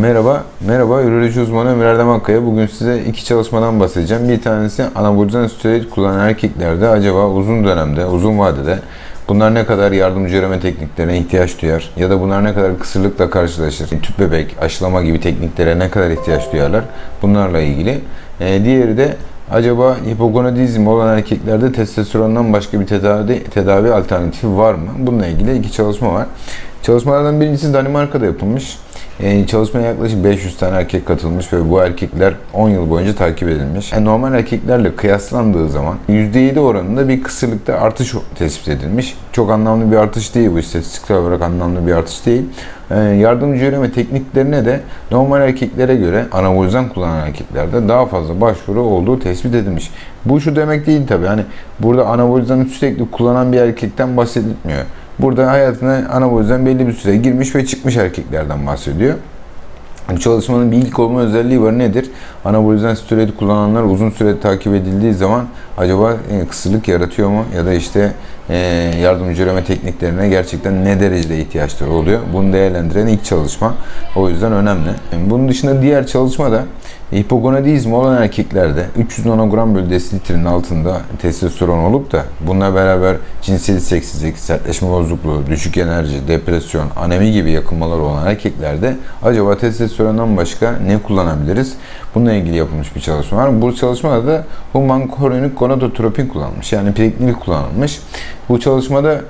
Merhaba, üroloji uzmanı Ömür Erdem Akkaya. Bugün size iki çalışmadan bahsedeceğim. Bir tanesi anabolizan steroid kullanan erkeklerde acaba uzun vadede bunlar ne kadar yardımcı üreme tekniklerine ihtiyaç duyar ya da bunlar ne kadar kısırlıkla karşılaşır, tüp bebek, aşılama gibi tekniklere ne kadar ihtiyaç duyarlar, bunlarla ilgili. Diğeri de acaba hipogonadizm olan erkeklerde testosterondan başka bir tedavi alternatifi var mı? Bununla ilgili iki çalışma var. Çalışmalardan birincisi Danimarka'da yapılmış. Çalışmaya yaklaşık 500 tane erkek katılmış ve bu erkekler 10 yıl boyunca takip edilmiş. Normal erkeklerle kıyaslandığı zaman %7 oranında bir kısırlıkta artış tespit edilmiş. Çok anlamlı bir artış değil, bu istatistiksel olarak anlamlı bir artış değil. Yardımcı üreme tekniklerine de normal erkeklere göre anabolizan kullanan erkeklerde daha fazla başvuru olduğu tespit edilmiş. Bu şu demek değil tabi, hani burada anabolizanı sürekli kullanan bir erkekten bahsedilmiyor. Burada hayatına anabolizan belli bir süre girmiş ve çıkmış erkeklerden bahsediyor. Bu çalışmanın bir ilk olma özelliği var. Nedir? Anabolizan steroid kullananlar uzun süre takip edildiği zaman acaba kısırlık yaratıyor mu? Ya da işte yardımcı üreme tekniklerine gerçekten ne derecede ihtiyaçları oluyor? Bunu değerlendiren ilk çalışma. O yüzden önemli. Bunun dışında diğer çalışma da hipogonadizm olan erkeklerde 300 nanogram bölü desilitrenin altında testosteron olup da bununla beraber cinsel isteksizlik, sertleşme bozukluğu, düşük enerji, depresyon, anemi gibi yakınmalar olan erkeklerde acaba testosterondan başka ne kullanabiliriz? Bununla ilgili yapılmış bir çalışma var. Bu çalışmada da Human Chorionic Gonadotropin kullanılmış. Yani Pregnyl kullanılmış. Bu çalışmada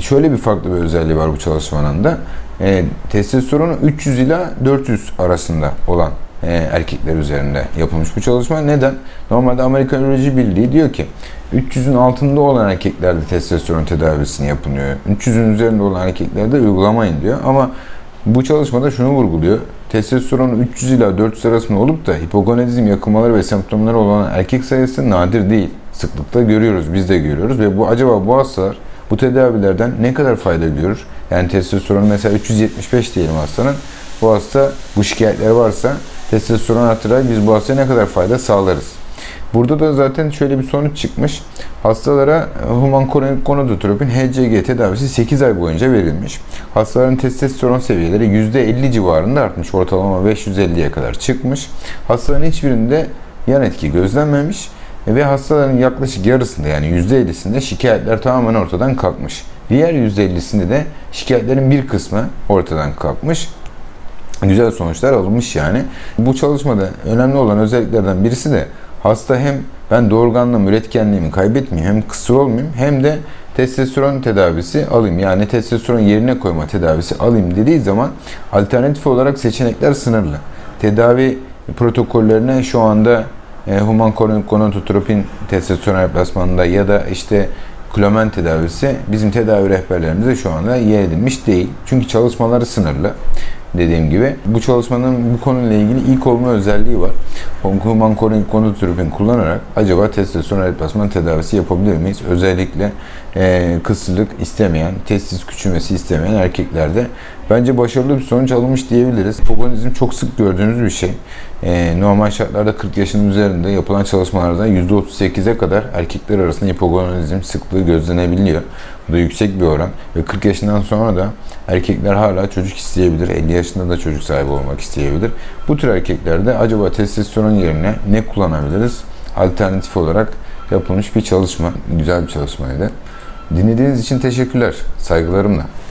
şöyle bir farklı bir özelliği var bu çalışmanın da. Testosteronu 300 ila 400 arasında olan erkekler üzerinde yapılmış bu çalışma. Neden? Normalde Amerikan Üroloji Birliği diyor ki 300'ün altında olan erkeklerde testosteron tedavisini yapılıyor. 300'ün üzerinde olan erkeklerde uygulamayın diyor. Ama bu çalışmada şunu vurguluyor. Testosteron 300 ila 400 arasında olup da hipogonadizm yakınmaları ve semptomları olan erkek sayısı nadir değil. Sıklıkla görüyoruz, biz de görüyoruz ve bu acaba bu hastalar bu tedavilerden ne kadar fayda görür? Yani testosteron mesela 375 diyelim hastanın. Bu hasta bu şikayetler varsa testosteron artırarak biz bu hastaya ne kadar fayda sağlarız? Burada da zaten şöyle bir sonuç çıkmış. Hastalara Human Chorionic Gonadotropin HCG tedavisi 8 ay boyunca verilmiş. Hastaların testosteron seviyeleri %50 civarında artmış. Ortalama 550'ye kadar çıkmış. Hastaların hiçbirinde yan etki gözlenmemiş. Ve hastaların yaklaşık yarısında, yani %50'sinde şikayetler tamamen ortadan kalkmış. Diğer %50'sinde de şikayetlerin bir kısmı ortadan kalkmış. Güzel sonuçlar alınmış yani. Bu çalışmada önemli olan özelliklerden birisi de hasta hem ben doğurganlığımı, üretkenliğimi kaybetmeyeyim, hem kısır olmayayım, hem de testosteron tedavisi alayım. Yani testosteron yerine koyma tedavisi alayım dediği zaman alternatif olarak seçenekler sınırlı. Tedavi protokollerine şu anda Human Chorionic Gonadotropin testosteron replasmanında ya da işte klomen tedavisi bizim tedavi rehberlerimize şu anda yer edilmiş değil. Çünkü çalışmaları sınırlı. Dediğim gibi bu çalışmanın bu konuyla ilgili ilk olma özelliği var. Human Chorionic Gonadotropin kullanarak acaba testosteron replasman tedavisi yapabilir miyiz? Özellikle kısırlık istemeyen, testis küçülmesi istemeyen erkeklerde bence başarılı bir sonuç alınmış diyebiliriz. Hipogonadizm çok sık gördüğünüz bir şey. Normal şartlarda 40 yaşın üzerinde yapılan çalışmalarda %38'e kadar erkekler arasında hipogonadizm sıklığı gözlenebiliyor. Bu da yüksek bir oran ve 40 yaşından sonra da erkekler hala çocuk isteyebilir, 50 yaşında da çocuk sahibi olmak isteyebilir. Bu tür erkeklerde acaba testosteron yerine ne kullanabiliriz? Alternatif olarak yapılmış bir çalışma, güzel bir çalışmaydı. Dinlediğiniz için teşekkürler, saygılarımla.